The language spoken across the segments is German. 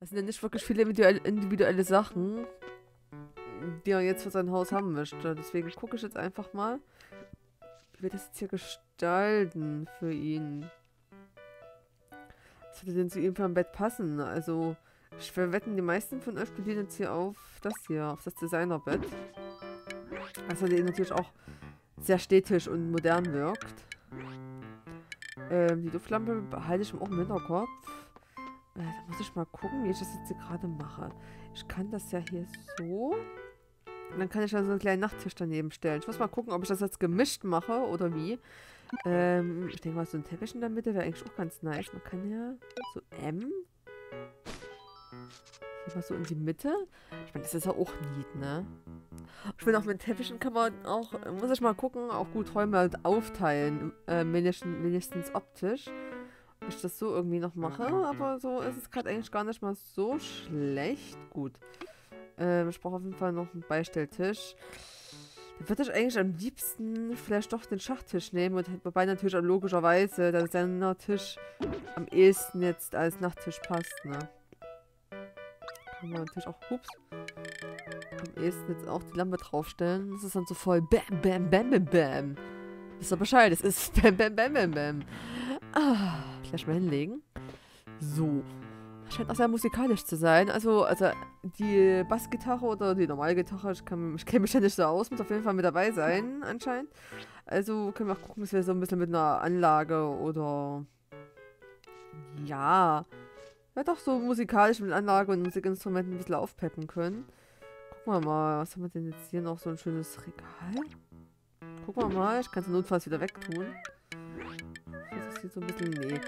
Das sind ja nicht wirklich viele individuelle Sachen, die er jetzt für sein Haus haben möchte. Deswegen gucke ich jetzt einfach mal, wie wir das jetzt hier gestalten für ihn. Was würde denn zu ihm für ein Bett passen? Also, ich verwette, die meisten von euch studieren jetzt hier auf das hier, auf das Designerbett. Also, der natürlich auch sehr städtisch und modern wirkt. Die Duftlampe behalte ich auch im Hinterkopf. Da muss ich mal gucken, wie ich das jetzt hier gerade mache. Ich kann das ja hier so. Und dann kann ich ja so einen kleinen Nachttisch daneben stellen. Ich muss mal gucken, ob ich das jetzt gemischt mache oder wie. Ich denke mal, so ein Teppich in der Mitte wäre eigentlich auch ganz nice. Man kann ja so hier mal so in die Mitte. Ich meine, das ist ja auch neat, ne? Ich meine, auch mit Teppichen kann man auch, muss ich mal gucken, auch gut Räume halt aufteilen. Wenigstens optisch. Ob ich das so irgendwie noch mache. Aber so ist es gerade eigentlich gar nicht mal so schlecht. Gut. Ich brauche auf jeden Fall noch einen Beistelltisch. Dann würde ich eigentlich am liebsten vielleicht doch den Schachtisch nehmen. Und wobei natürlich auch logischerweise, dass der Tisch am ehesten jetzt als Nachttisch passt, ne? Kann man natürlich auch, ups, am ehesten jetzt auch die Lampe draufstellen. Das ist dann so voll bam, bam, bam, bam, bam. Wisst ihr Bescheid, es ist bam, bam, bam, bam, bam. Ah, gleich mal hinlegen. So. Scheint auch sehr musikalisch zu sein. Also die Bassgitarre oder die normale Gitarre, ich kenne mich ja nicht so aus, muss auf jeden Fall mit dabei sein, anscheinend. Also können wir auch gucken, dass wir so ein bisschen mit einer Anlage oder... Ja, doch so musikalisch mit Anlage und Musikinstrumenten ein bisschen aufpeppen können. Gucken wir mal, was haben wir denn jetzt hier noch? So ein schönes Regal. Gucken wir mal, ich kann es notfalls wieder wegtun. Das ist hier so ein bisschen... Nee.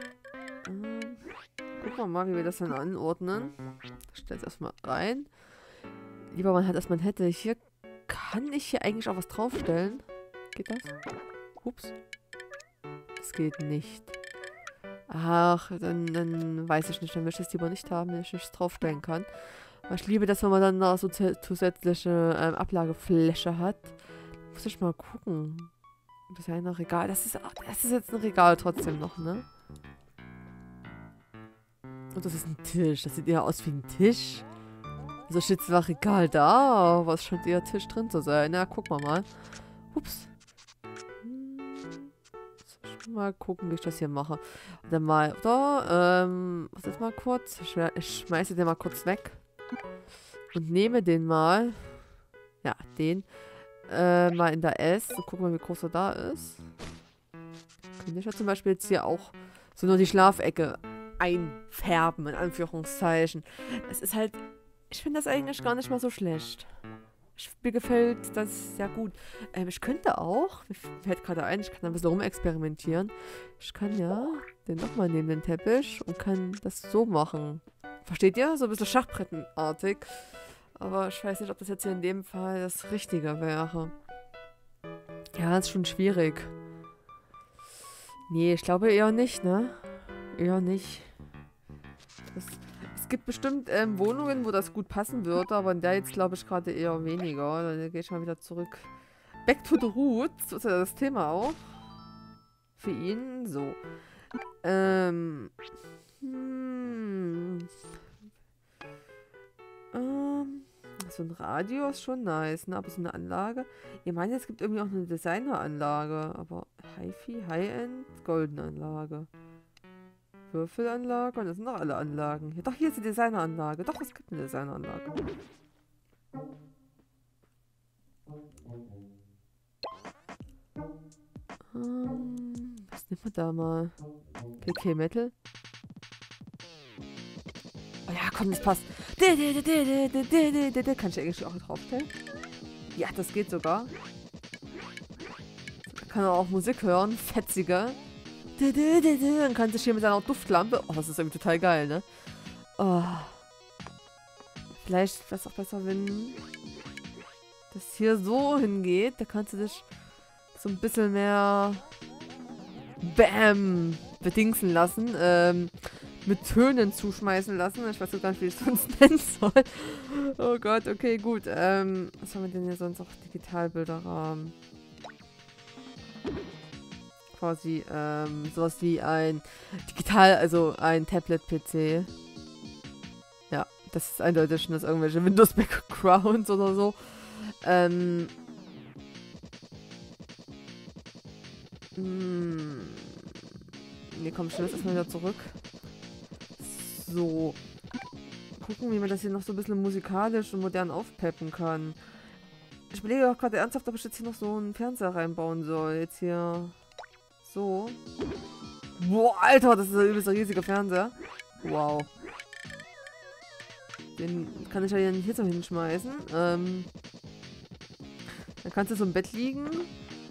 Gucken wir mal, wie wir das dann anordnen. Ich stelle es erstmal rein. Lieber man hat, als man hätte. Hier kann ich hier eigentlich auch was draufstellen. Geht das? Ups. Das geht nicht. Ach, dann weiß ich nicht. Dann möchte ich es lieber nicht haben, wenn ich nichts draufstellen kann. Aber ich liebe das, wenn man dann noch so zusätzliche Ablagefläche hat. Muss ich mal gucken. Das ist ja ein Regal. Das ist jetzt ein Regal trotzdem noch, ne? Und das ist ein Tisch. Das sieht eher aus wie ein Tisch. Also steht zwar Regal da, aber es scheint eher Tisch drin zu sein. Na, gucken wir mal. Ups. Mal gucken, wie ich das hier mache. Und dann mal, oder? Was ist mal kurz? Ich schmeiße den mal kurz weg. Und nehme den mal. Ja, den. Mal in der S. So, gucken wir mal, wie groß er da ist. Könnte ich ja zum Beispiel jetzt hier auch so nur die Schlafecke einfärben, in Anführungszeichen. Das ist halt, ich finde das eigentlich gar nicht mal so schlecht. Mir gefällt das sehr gut. Ich könnte auch, mir fällt gerade ein, ich kann ein bisschen rumexperimentieren. Ich kann ja den nochmal nehmen, den Teppich, und kann das so machen. Versteht ihr? So ein bisschen schachbrettenartig. Aber ich weiß nicht, ob das jetzt hier in dem Fall das Richtige wäre. Ja, ist schon schwierig. Nee, ich glaube eher nicht, ne? Eher nicht. Es gibt bestimmt Wohnungen, wo das gut passen würde, aber in der jetzt glaube ich gerade eher weniger. Dann gehe ich mal wieder zurück. Back to the roots, ist ja das Thema auch. Für ihn, so. So ein Radio ist schon nice, ne? Aber so eine Anlage. Ich meine, es gibt irgendwie auch eine Designeranlage, aber Hi-Fi, High-End, Goldenanlage. Würfelanlage, und das sind doch alle Anlagen. Ja, doch, hier ist die Designeranlage. Doch, es gibt eine Designeranlage. Was nehmen wir da mal? PK Metal. Oh ja, komm, das passt. Kann ich eigentlich auch draufstellen? Ja, das geht sogar. Ich kann auch Musik hören. Fetziger. Dann kann sich hier mit seiner Duftlampe... Oh, das ist irgendwie total geil, ne? Oh. Vielleicht wäre es auch besser, wenn das hier so hingeht. Da kannst du dich so ein bisschen mehr... Bam! Bedingsen lassen. Mit Tönen zuschmeißen lassen. Ich weiß gar nicht, wie ich es sonst nennen soll. Oh Gott, okay, gut. Was haben wir denn hier sonst? Auch Digitalbilderrahmen. Quasi sowas wie ein Tablet-PC. Ja. Das ist eindeutig, dass irgendwelche Windows-Backgrounds oder so. Ne, komm, schnell erstmal wieder zurück. So. Gucken, wie man das hier noch so ein bisschen musikalisch und modern aufpeppen kann. Ich überlege auch gerade ernsthaft, ob ich jetzt hier noch so einen Fernseher reinbauen soll. Jetzt hier. So. Boah, Alter, das ist ein übelst riesiger Fernseher. Wow. Den kann ich ja hier nicht hier zum Hinschmeißen. Dann kannst du so im Bett liegen.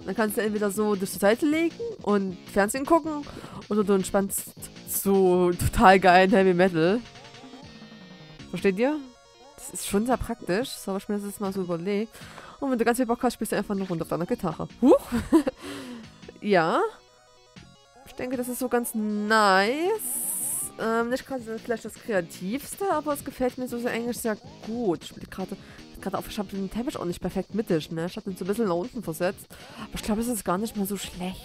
Dann kannst du entweder so durch die Seite legen und Fernsehen gucken. Oder du entspannst so total geilen Heavy Metal. Versteht ihr? Das ist schon sehr praktisch. So habe ich mir das jetzt mal so überlegt. Und wenn du ganz viel Bock hast, spielst du einfach eine Runde auf deiner Gitarre. Huch! Ja. Ich denke, das ist so ganz nice. Nicht gerade vielleicht das Kreativste, aber es gefällt mir so sehr eigentlich sehr gut. Ich spiele gerade auf, ich habe den Teppich auch nicht perfekt mittig, ne? Ich habe den so ein bisschen nach unten versetzt. Aber ich glaube, es ist gar nicht mal so schlecht.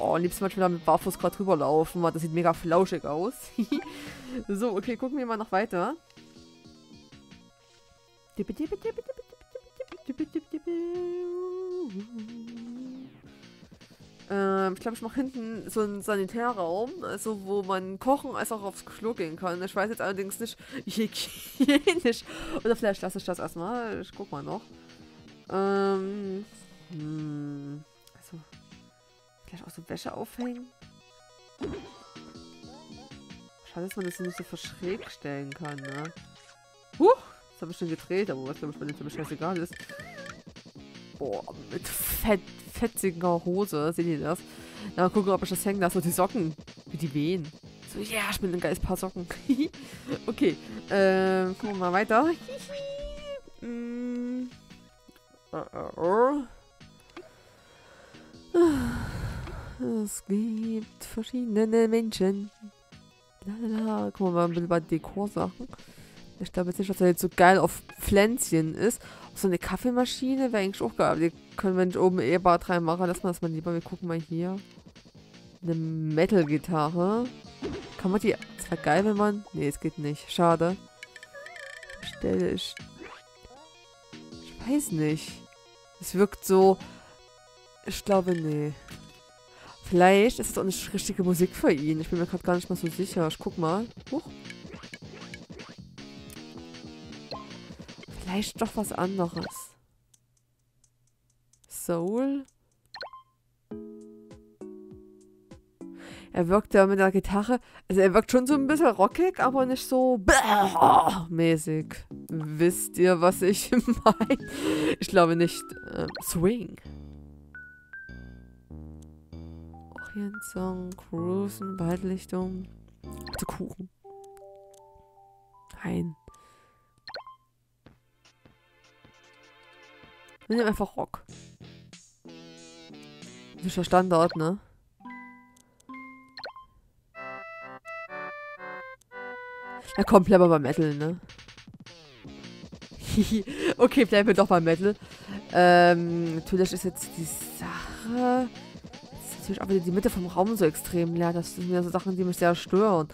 Oh, liebst du manchmal mit barfuß gerade drüber laufen. Das sieht mega flauschig aus. So, okay, gucken wir mal noch weiter. Ich glaube, ich mache hinten so einen Sanitärraum, also wo man kochen als auch aufs Klo gehen kann. Ich weiß jetzt allerdings nicht hygienisch. Oder vielleicht lasse ich das erstmal. Ich guck mal noch. Also, vielleicht auch so Wäsche aufhängen. Schade, dass man das nicht so verschräg stellen kann, ne? Huch! Das habe ich schon gedreht, aber was glaube ich bei dem scheißegal ist. Boah, mit fetziger Hose, seht ihr das? Na, mal gucken, ob ich das hängen lasse. Und die Socken, wie die wehen. So, ja, yeah, ich bin ein geiles Paar Socken. Okay, gucken wir mal weiter. Es gibt verschiedene Menschen. Lala. Gucken wir mal ein bisschen bei Dekorsachen. Ich glaube jetzt nicht, dass er jetzt so geil auf Pflänzchen ist. So eine Kaffeemaschine wäre eigentlich auch geil. Die können wir nicht oben E-Bad reinmachen. Lass mal das mal lieber. Wir gucken mal hier. Eine Metal-Gitarre. Kann man die... Das wäre geil, wenn man... Nee, es geht nicht. Schade. Stelle ich... Ich weiß nicht. Es wirkt so... Ich glaube, nee. Vielleicht ist es auch nicht richtige Musik für ihn. Ich bin mir gerade gar nicht mal so sicher. Ich guck mal. Huch. Vielleicht doch was anderes. Soul? Er wirkt ja mit der Gitarre... Also er wirkt schon so ein bisschen rockig, aber nicht so... mäßig. Wisst ihr, was ich meine? Ich glaube nicht. Swing. Song, Cruisen, Waldlichtung, zu Kuchen. Nein. Wir nehmen einfach Rock. Das ist ja Standard, ne? Ja komm, bleib mal bei Metal, ne? Okay, bleiben wir doch bei Metal. Natürlich ist jetzt die Sache... Natürlich auch wieder die Mitte vom Raum so extrem leer. Das sind ja so Sachen, die mich sehr stören.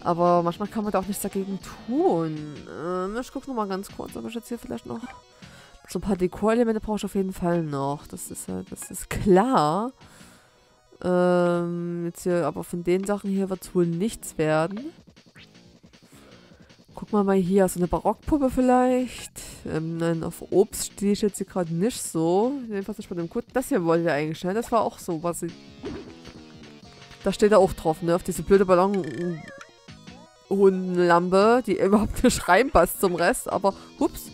Aber manchmal kann man da auch nichts dagegen tun. Ich gucke nochmal ganz kurz, ob ich jetzt hier vielleicht noch... So ein paar Dekorelemente brauche ich auf jeden Fall noch. Das ist klar. Jetzt hier, aber von den Sachen hier wird es wohl nichts werden. Guck mal hier, so eine Barockpuppe vielleicht. Nein, auf Obst stehe ich jetzt hier gerade nicht so. Jedenfalls nicht bei dem Kunden. Das hier wollen wir eigentlich schnell. Das war auch so, was ich... Da steht er auch drauf, ne? Auf diese blöde Ballon-Lampe, die überhaupt nicht reinpasst zum Rest. Aber, ups.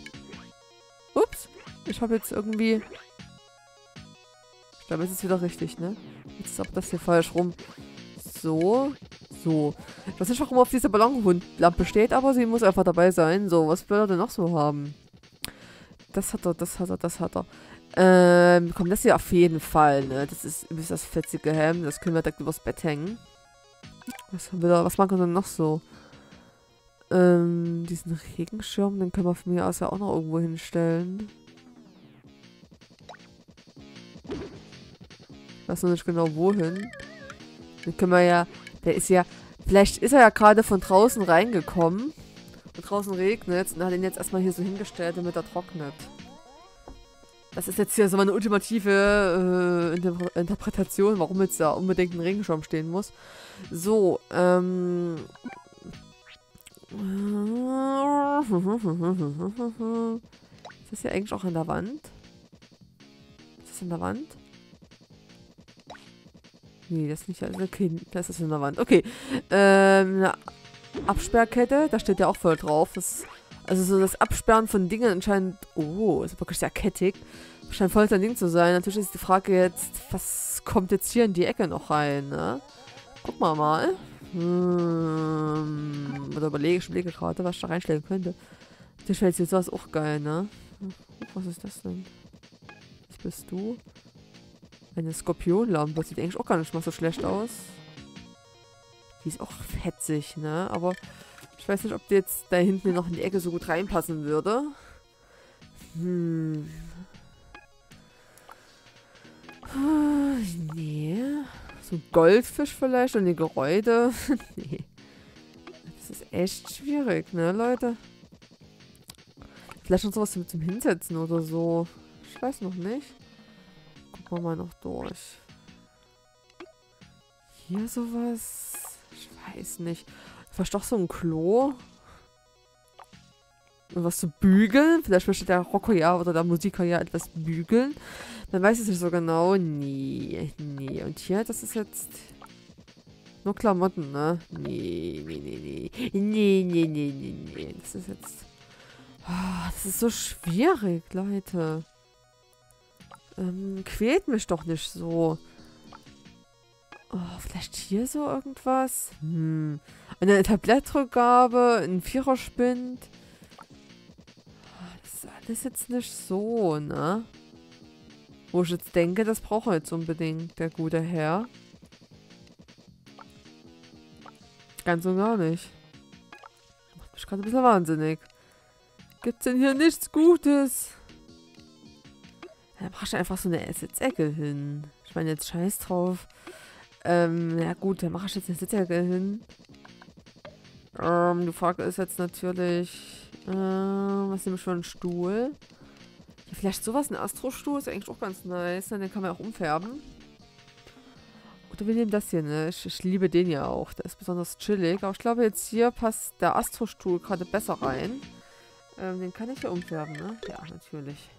Ups. Ich habe jetzt irgendwie... Ich glaube, jetzt ist es wieder richtig, ne? Jetzt ist auch das hier falsch rum. So... So. Ich weiß nicht, warum auf dieser Ballonlampe steht, aber sie muss einfach dabei sein. So, was will er denn noch so haben? Das hat er, das hat er, das hat er. Komm, das hier auf jeden Fall, ne? Das ist übrigens das fetzige Hemd. Das können wir direkt übers Bett hängen. Was haben wir da? Was machen wir denn noch so? Diesen Regenschirm, den können wir von mir aus ja auch noch irgendwo hinstellen. Ich weiß noch nicht genau wohin. Den können wir ja... Der ist ja, Vielleicht ist er ja gerade von draußen reingekommen. Und draußen regnet es und hat ihn jetzt erstmal hier so hingestellt, damit er trocknet. Das ist jetzt hier so meine ultimative Interpretation, warum jetzt da unbedingt ein Regenschirm stehen muss. So, Ist das hier eigentlich auch an der Wand? Ist das an der Wand? Nee, das ist nicht. Okay, das ist an der Wand. Okay. Eine Absperrkette. Da steht ja auch voll drauf. Also so das Absperren von Dingen scheint... Oh, ist wirklich sehr kettig. Scheint voll sein Ding zu sein. Natürlich ist die Frage jetzt, was kommt jetzt hier in die Ecke noch rein, ne? Guck mal. Oder überlege gerade, was ich da reinstellen könnte. Das fällt jetzt sowas auch geil, ne? Was ist das denn? Was bist du? Eine Skorpionlampe. Sieht eigentlich auch gar nicht mal so schlecht aus. Die ist auch fetzig, ne? Aber... Ich weiß nicht, ob die jetzt da hinten noch in die Ecke so gut reinpassen würde. Nee. So ein Goldfisch vielleicht und die Geräte. Nee. Das ist echt schwierig, ne, Leute? Vielleicht noch sowas zum Hinsetzen oder so. Ich weiß noch nicht. Gucken wir mal noch durch. Hier sowas. Ich weiß nicht. Vielleicht doch so ein Klo. Und was zu bügeln. Vielleicht möchte der Rocker ja oder der Musiker ja etwas bügeln. Man weiß es nicht so genau. Nee, nee. Und hier, das ist jetzt nur Klamotten, ne? Nee, nee, nee, nee. Nee, nee, nee, nee, nee. Das ist jetzt... Oh, das ist so schwierig, Leute. Quält mich doch nicht so. Oh, vielleicht hier so irgendwas? Eine Tablettrückgabe, ein Viererspind. Das ist alles jetzt nicht so, ne? Wo ich jetzt denke, das braucht er jetzt unbedingt, der gute Herr. Ganz und gar nicht. Macht mich gerade ein bisschen wahnsinnig. Gibt's denn hier nichts Gutes? Dann mach ich einfach so eine Sitzecke hin. Ich meine, jetzt scheiß drauf. Ja gut, dann mache ich jetzt eine Sitzecke hin. Die Frage ist jetzt natürlich, was nehme ich für einen Stuhl? Ja, vielleicht sowas, ein Astrostuhl ist eigentlich auch ganz nice, den kann man auch umfärben. Oder wir nehmen das hier, ne? Ich liebe den ja auch, der ist besonders chillig. Aber ich glaube, jetzt hier passt der Astrostuhl gerade besser rein. Den kann ich ja umfärben, ne? Ja, natürlich.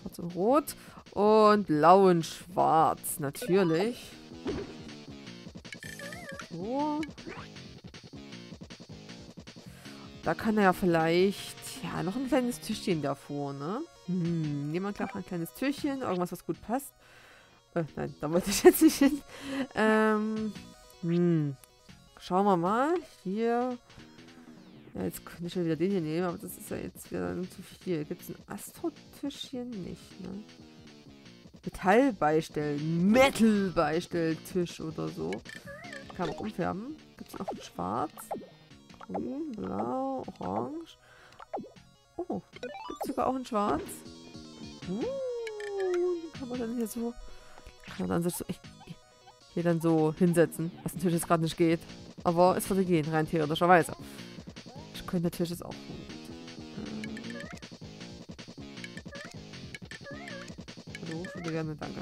Schwarz und Rot. Und Blau und Schwarz, natürlich. So. Da kann er ja vielleicht... Ja, noch ein kleines Tischchen davor, ne? Nehmen wir gleich ein kleines Tischchen. Irgendwas, was gut passt. Nein, da wollte ich jetzt nicht hin. Schauen wir mal. Hier... Ja, jetzt könnte ich ja wieder den hier nehmen, aber das ist ja jetzt wieder zu viel. Gibt es ein Astrotischchen? Nicht, ne? Metallbeistell, Metalbeistelltisch oder so. Kann man auch umfärben. Gibt es noch ein Schwarz, Grün, Blau, Orange. Oh, gibt es sogar auch ein Schwarz. Kann man dann hier so... Kann man dann so hier dann so hinsetzen, was natürlich jetzt gerade nicht geht. Aber es würde gehen, rein theoretischerweise. Ich könnte natürlich jetzt auch... Gerne, danke.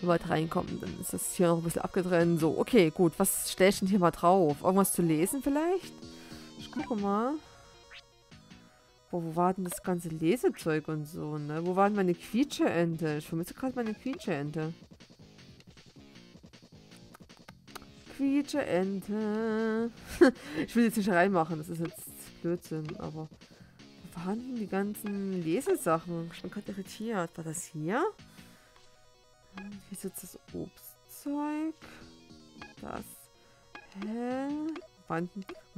Wenn wir reinkommen, dann ist das hier noch ein bisschen abgetrennt. So, okay, gut. Was stelle ich denn hier mal drauf? Irgendwas zu lesen vielleicht? Ich gucke mal. Boah, wo war denn das ganze Lesezeug und so, ne? Wo war denn meine Quietscheente? Ich vermisse gerade meine Quietscheente. Quietscheente. Ich will jetzt nicht reinmachen, das ist jetzt Blödsinn, aber... Vorhanden die ganzen Lesesachen. Ich bin gerade irritiert. War das hier? Hier sitzt das Obstzeug. Das. Hä? Wo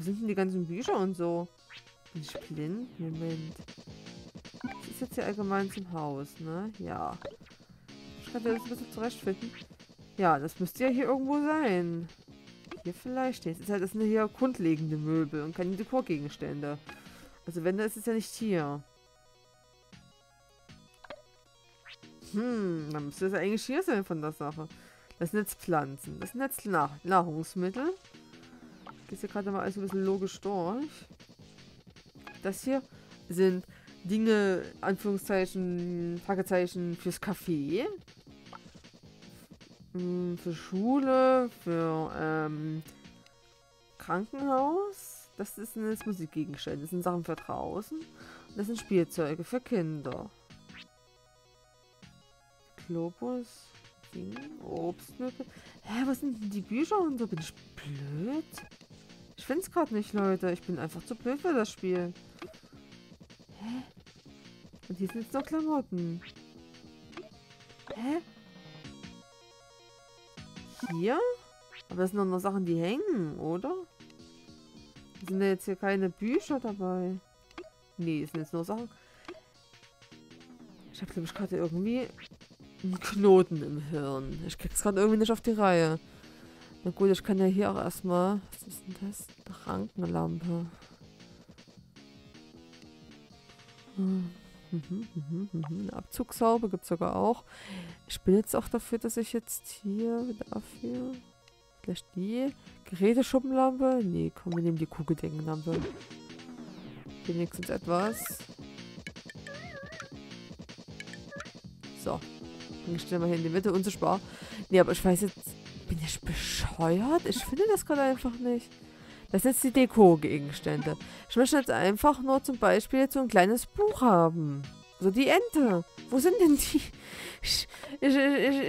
sind denn die ganzen Bücher und so? Bin ich blind? Moment. Das ist jetzt hier allgemein zum Haus, ne? Ja. Ich kann das ein bisschen zurechtfinden. Ja, das müsste ja hier irgendwo sein. Hier vielleicht steht. Das sind hier grundlegende Möbel und keine Dekorgegenstände. Also wenn, dann ist es ja nicht hier. Dann müsste das eigentlich hier sein von der Sache. Das sind jetzt Pflanzen. Das sind jetzt Nahrungsmittel. Geht hier gerade mal alles ein bisschen logisch durch. Das hier sind Dinge, Anführungszeichen, Fragezeichen, fürs Café. Für Schule, für Krankenhaus. Das ist ein Musikgegenstand. Das sind Sachen für draußen. Und das sind Spielzeuge für Kinder. Globus, Ding, Obstmittel. Hä, was sind denn die Bücher und so? Bin ich blöd? Ich finde es gerade nicht, Leute. Ich bin einfach zu blöd für das Spiel. Hä? Und hier sind jetzt noch Klamotten. Hä? Hier? Aber das sind doch noch Sachen, die hängen, oder? Sind da jetzt hier keine Bücher dabei? Nee, es sind jetzt nur Sachen. Ich habe, glaube ich, gerade irgendwie einen Knoten im Hirn. Ich krieg's gerade irgendwie nicht auf die Reihe. Na gut, ich kann ja hier auch erstmal... Was ist denn das? Eine Krankenlampe. Eine Abzugshaube gibt es sogar auch. Ich bin jetzt auch dafür, dass ich jetzt hier wieder dafür... Vielleicht die Geräteschuppenlampe? Nee, komm, wir nehmen die Kugeldenkenlampe. Wenigstens etwas. So. Ich stelle mal hier in die Mitte, unsichtbar. Nee, aber ich weiß jetzt... Bin ich bescheuert? Ich finde das gerade einfach nicht. Das sind jetzt die Deko-Gegenstände. Ich möchte jetzt einfach nur zum Beispiel jetzt so ein kleines Buch haben. So, die Ente. Wo sind denn die?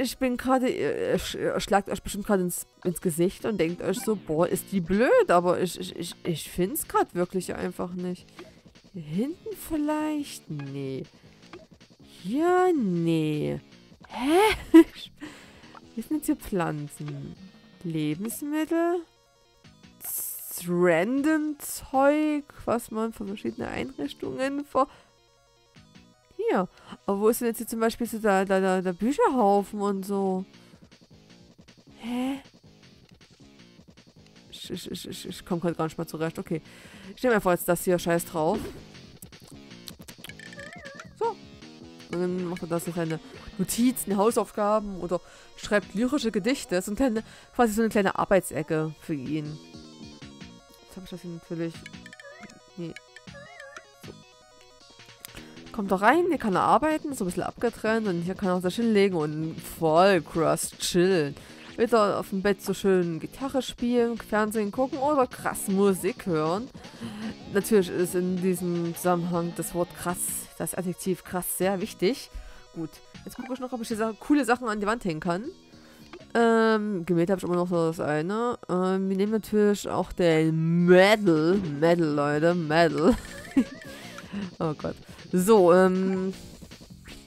Ich bin gerade... Ihr schlagt euch bestimmt gerade ins Gesicht und denkt euch so, boah, ist die blöd. Aber ich finde es gerade wirklich einfach nicht. Hier hinten vielleicht? Nee. Ja, nee. Hä? Hier sind jetzt hier Pflanzen. Lebensmittel. Random Zeug, was man von verschiedenen Einrichtungen vor... Hier. Aber wo ist denn jetzt hier zum Beispiel so der Bücherhaufen und so? Hä? Ich komme gerade gar nicht mal zurecht. Okay. Ich nehme einfach jetzt das hier scheiß drauf. So. Und dann macht er das hier seine Notizen, Hausaufgaben oder schreibt lyrische Gedichte. So eine kleine, quasi so eine kleine Arbeitsecke für ihn. Habe ich das hier natürlich... Nee. So. Kommt doch rein, hier kann er arbeiten, ist so ein bisschen abgetrennt und hier kann er auch so schön legen und voll krass chillen. Wieder auf dem Bett so schön Gitarre spielen, Fernsehen gucken oder krass Musik hören. Natürlich ist in diesem Zusammenhang das Wort krass, das Adjektiv krass sehr wichtig. Gut, jetzt gucke ich noch, ob ich hier coole Sachen an die Wand hängen kann. Gemäht habe ich immer noch so das eine. Wir nehmen natürlich auch den Metal. Metal, Leute, Metal. Oh Gott. So,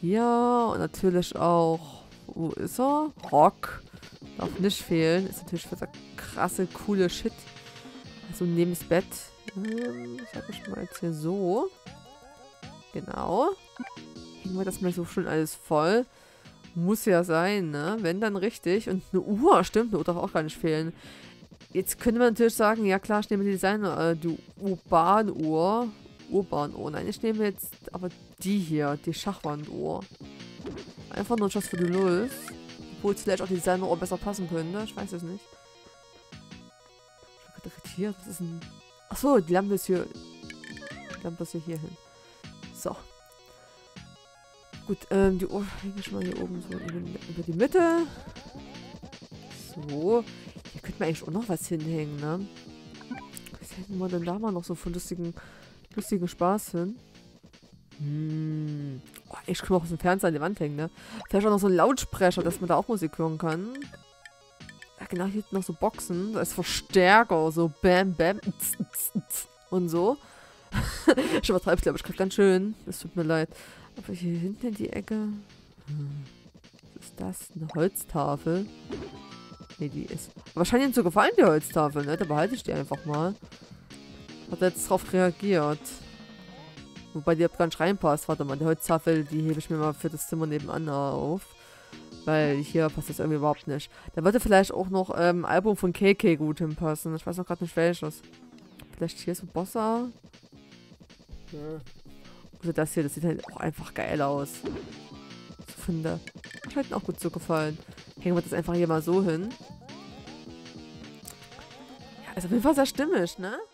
ja, und natürlich auch... Wo ist er? Rock. Darf nicht fehlen. Ist natürlich für das krasse, coole Shit. Also neben das Bett. Sag ich mal jetzt hier so. Genau. Hängen wir das mal so schön alles voll. Muss ja sein, ne? Wenn, dann richtig. Und eine Uhr, stimmt, eine Uhr darf auch gar nicht fehlen. Jetzt könnte man natürlich sagen, ja klar, ich nehme die Designer, die Urbanuhr. Urbanuhr, nein, ich nehme jetzt aber die hier, die Schachwanduhr. Einfach nur just für die Lulz. Obwohl es vielleicht auch die Designeruhr besser passen könnte, ich weiß es nicht. Ich bin gerade irritiert, was ist denn... Achso, die Lampe ist hier... Die Lampe ist hier hin. So. Gut, die Uhr hänge ich mal hier oben so über die Mitte. So. Hier könnte man eigentlich auch noch was hinhängen, ne? Was hätten wir denn da mal noch so für lustigen Spaß hin? Oh, ich kann auch so einen Fernseher an die Wand hängen, ne? Vielleicht auch noch so einen Lautsprecher, dass man da auch Musik hören kann. Ja, genau, hier noch so Boxen. Da ist Verstärker, so Bam, Bam, und so. Ich übertreibe, glaube ich, gerade ganz schön. Es tut mir leid. Aber hier hinten in die Ecke... Was ist das? Eine Holztafel? Ne, die ist... Aber scheint ihnen zu gefallen, die Holztafel, ne? Da behalte ich die einfach mal. Hat er jetzt drauf reagiert. Wobei die gar nicht reinpasst. Warte mal, die Holztafel, die hebe ich mir mal für das Zimmer nebenan auf. Weil hier passt das irgendwie überhaupt nicht. Da würde vielleicht auch noch ein Album von KK gut hinpassen. Ich weiß noch gerade nicht welches. Vielleicht hier so Bossa? Ja. Oder das hier, das sieht halt auch einfach geil aus. So finde. Scheint mir auch gut zu gefallen. Hängen wir das einfach hier mal so hin. Ja, ist auf jeden Fall sehr stimmig, ne?